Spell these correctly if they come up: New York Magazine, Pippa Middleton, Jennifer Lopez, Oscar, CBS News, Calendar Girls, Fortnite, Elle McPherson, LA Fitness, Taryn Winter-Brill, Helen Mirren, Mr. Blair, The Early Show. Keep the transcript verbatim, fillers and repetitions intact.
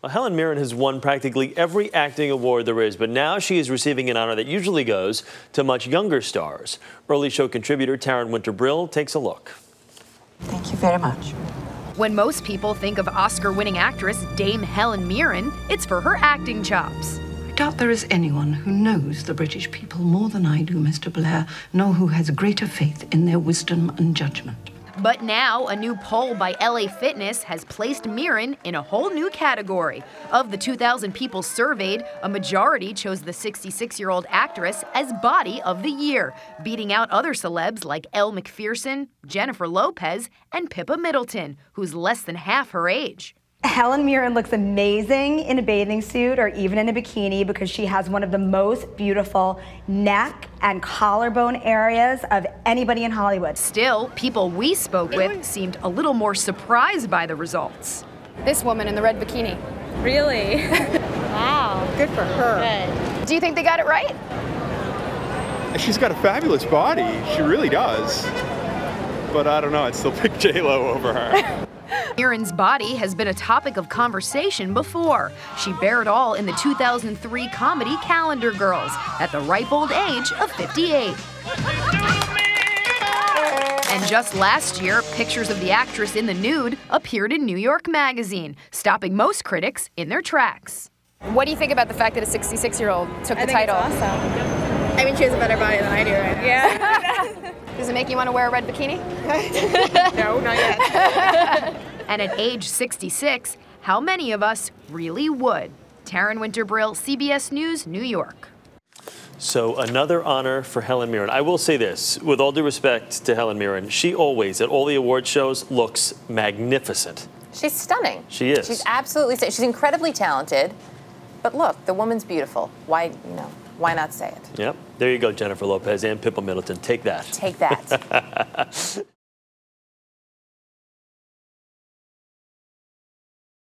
Well, Helen Mirren has won practically every acting award there is, but now she is receiving an honor that usually goes to much younger stars. Early Show contributor Taryn Winter-Brill takes a look. Thank you very much. When most people think of Oscar-winning actress Dame Helen Mirren, it's for her acting chops. I doubt there is anyone who knows the British people more than I do, Mister Blair, nor who has greater faith in their wisdom and judgment. But now, a new poll by L A Fitness has placed Mirren in a whole new category. Of the two thousand people surveyed, a majority chose the sixty-six-year-old actress as Body of the Year, beating out other celebs like Elle McPherson, Jennifer Lopez, and Pippa Middleton, who's less than half her age. Helen Mirren looks amazing in a bathing suit or even in a bikini because she has one of the most beautiful neck and collarbone areas of anybody in Hollywood. Still, people we spoke with seemed a little more surprised by the results. This woman in the red bikini. Really? Wow. Good for her. Good. Do you think they got it right? She's got a fabulous body. She really does. But I don't know. I'd still pick J-Lo over her. Mirren's body has been a topic of conversation before. She bare it all in the two thousand three comedy Calendar Girls at the ripe old age of fifty-eight. And just last year, pictures of the actress in the nude appeared in New York Magazine, stopping most critics in their tracks. What do you think about the fact that a sixty-six-year-old took the title? I think it's awesome. I mean, she has a better body than I do right now. Yeah. Does it make you want to wear a red bikini? No, not yet. And at age sixty-six, how many of us really would? Taryn Winter-Brill, C B S News, New York. So another honor for Helen Mirren. I will say this, with all due respect to Helen Mirren, she always, at all the award shows, looks magnificent. She's stunning. She is. She's absolutely stunning. She's incredibly talented. But look, the woman's beautiful. Why, you know, why not say it? Yep. There you go, Jennifer Lopez and Pippa Middleton. Take that. Take that.